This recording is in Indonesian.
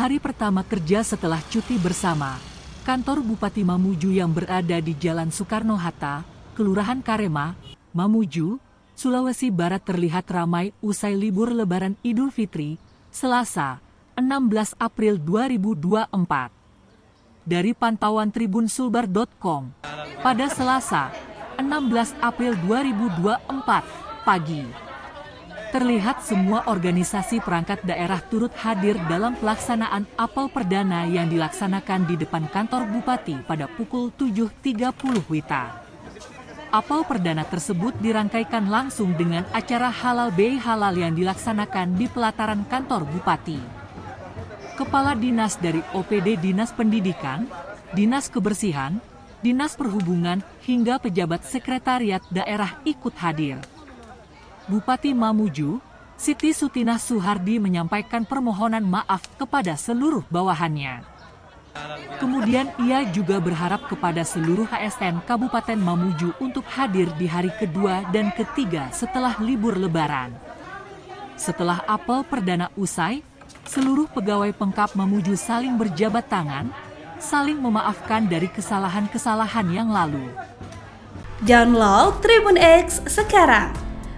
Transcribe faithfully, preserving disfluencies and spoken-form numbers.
Hari pertama kerja setelah cuti bersama, kantor Bupati Mamuju yang berada di Jalan Soekarno-Hatta, Kelurahan Karema, Mamuju, Sulawesi Barat terlihat ramai usai libur Lebaran Idul Fitri, Selasa, enam belas April dua ribu dua puluh empat. Dari pantauan tribun sulbar dot com, pada Selasa, enam belas April dua ribu dua puluh empat, pagi, terlihat semua organisasi perangkat daerah turut hadir dalam pelaksanaan apel perdana yang dilaksanakan di depan kantor Bupati pada pukul tujuh tiga puluh W I T A. Apel perdana tersebut dirangkaikan langsung dengan acara halal bihalal yang dilaksanakan di pelataran kantor Bupati. Kepala Dinas dari O P D Dinas Pendidikan, Dinas Kebersihan, Dinas Perhubungan hingga pejabat sekretariat daerah ikut hadir. Bupati Mamuju, Sitti Sutinah Suhardi menyampaikan permohonan maaf kepada seluruh bawahannya. Kemudian ia juga berharap kepada seluruh A S N Kabupaten Mamuju untuk hadir di hari kedua dan ketiga setelah libur Lebaran. Setelah apel perdana usai, seluruh pegawai Pengkab Mamuju saling berjabat tangan, saling memaafkan dari kesalahan-kesalahan yang lalu. Download Tribun X sekarang.